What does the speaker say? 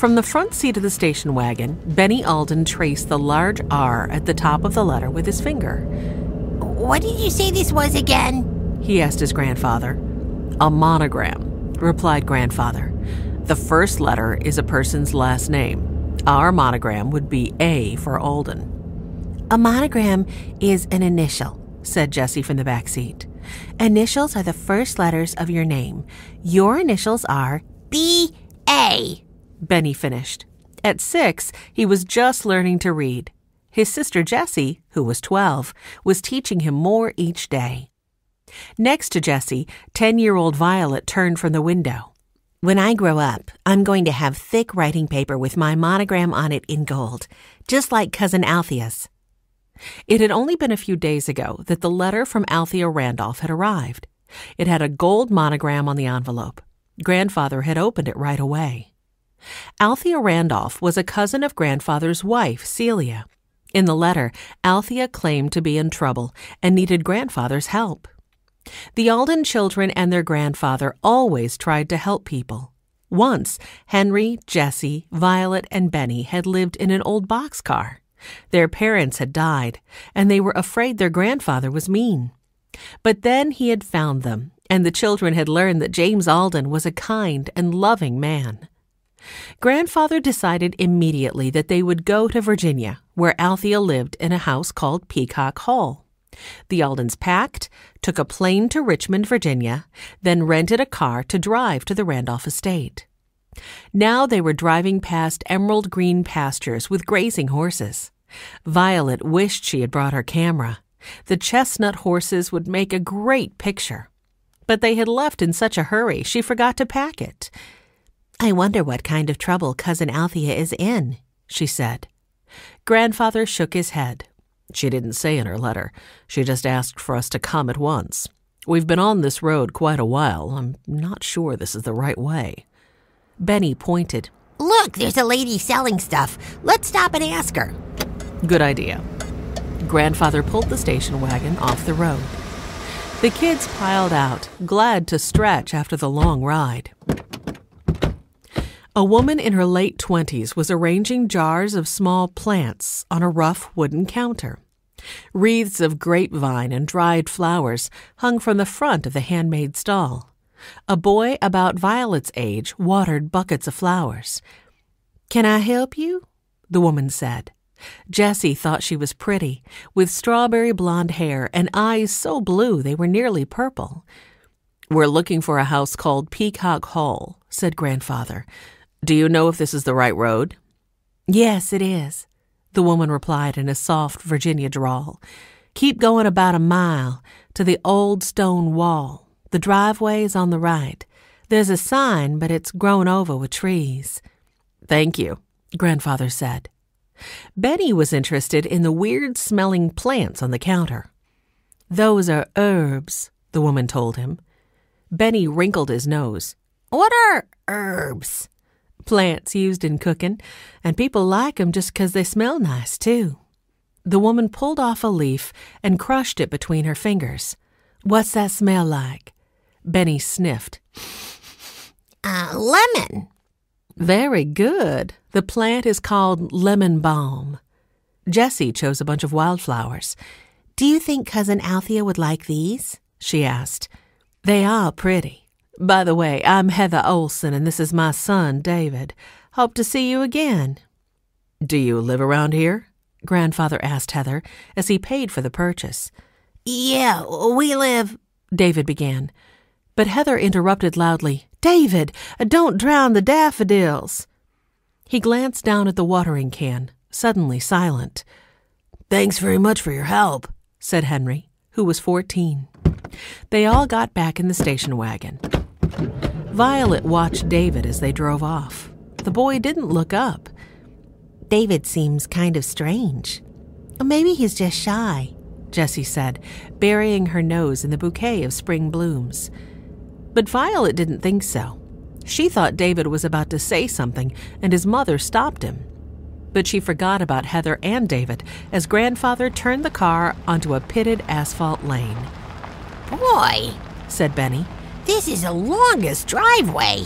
From the front seat of the station wagon, Benny Alden traced the large R at the top of the letter with his finger. "What did you say this was again?" he asked his grandfather. "A monogram," replied Grandfather. "The first letter is a person's last name. Our monogram would be A for Alden." "A monogram is an initial," said Jessie from the back seat. "Initials are the first letters of your name. Your initials are B.A." Benny finished. At 6, he was just learning to read. His sister Jessie, who was 12, was teaching him more each day. Next to Jessie, 10-year-old Violet turned from the window. "When I grow up, I'm going to have thick writing paper with my monogram on it in gold, just like Cousin Althea's." It had only been a few days ago that the letter from Althea Randolph had arrived. It had a gold monogram on the envelope. Grandfather had opened it right away. Althea Randolph was a cousin of Grandfather's wife, Celia. In the letter, Althea claimed to be in trouble and needed Grandfather's help. The Alden children and their grandfather always tried to help people. Once, Henry, Jessie, Violet, and Benny had lived in an old boxcar. Their parents had died, and they were afraid their grandfather was mean. But then he had found them, and the children had learned that James Alden was a kind and loving man. Grandfather decided immediately that they would go to Virginia, where Althea lived in a house called Peacock Hall. The Aldens packed, took a plane to Richmond, Virginia, then rented a car to drive to the Randolph estate. Now they were driving past emerald green pastures with grazing horses. Violet wished she had brought her camera. The chestnut horses would make a great picture. But they had left in such a hurry she forgot to pack it. "I wonder what kind of trouble Cousin Althea is in," she said. Grandfather shook his head. "She didn't say in her letter. She just asked for us to come at once. We've been on this road quite a while. I'm not sure this is the right way." Benny pointed. "Look, there's a lady selling stuff. Let's stop and ask her." "Good idea." Grandfather pulled the station wagon off the road. The kids piled out, glad to stretch after the long ride. A woman in her late 20s was arranging jars of small plants on a rough wooden counter. Wreaths of grapevine and dried flowers hung from the front of the handmade stall. A boy about Violet's age watered buckets of flowers. "Can I help you?" the woman said. Jessie thought she was pretty, with strawberry blonde hair and eyes so blue they were nearly purple. "We're looking for a house called Peacock Hall," said Grandfather. "Do you know if this is the right road?" "Yes, it is," the woman replied in a soft Virginia drawl. "Keep going about a mile to the old stone wall. The driveway is on the right. There's a sign, but it's grown over with trees." "Thank you," Grandfather said. Benny was interested in the weird-smelling plants on the counter. "Those are herbs," the woman told him. Benny wrinkled his nose. "What are herbs?" "Plants used in cooking, and people like 'em just 'cause they smell nice, too." The woman pulled off a leaf and crushed it between her fingers. "What's that smell like?" Benny sniffed. Lemon. "Very good. The plant is called lemon balm." Jessie chose a bunch of wildflowers. "Do you think Cousin Althea would like these?" she asked. "They are pretty. By the way, I'm Heather Olson, and this is my son, David. Hope to see you again." "Do you live around here?" Grandfather asked Heather as he paid for the purchase. "Yeah, we live," David began. But Heather interrupted loudly. "David, don't drown the daffodils." He glanced down at the watering can, suddenly silent. "Thanks very much for your help," said Henry, who was 14. They all got back in the station wagon. Violet watched David as they drove off. The boy didn't look up. "David seems kind of strange." "Maybe he's just shy," Jessie said, burying her nose in the bouquet of spring blooms. But Violet didn't think so. She thought David was about to say something, and his mother stopped him. But she forgot about Heather and David as Grandfather turned the car onto a pitted asphalt lane. "Boy," said Benny, "this is the longest driveway."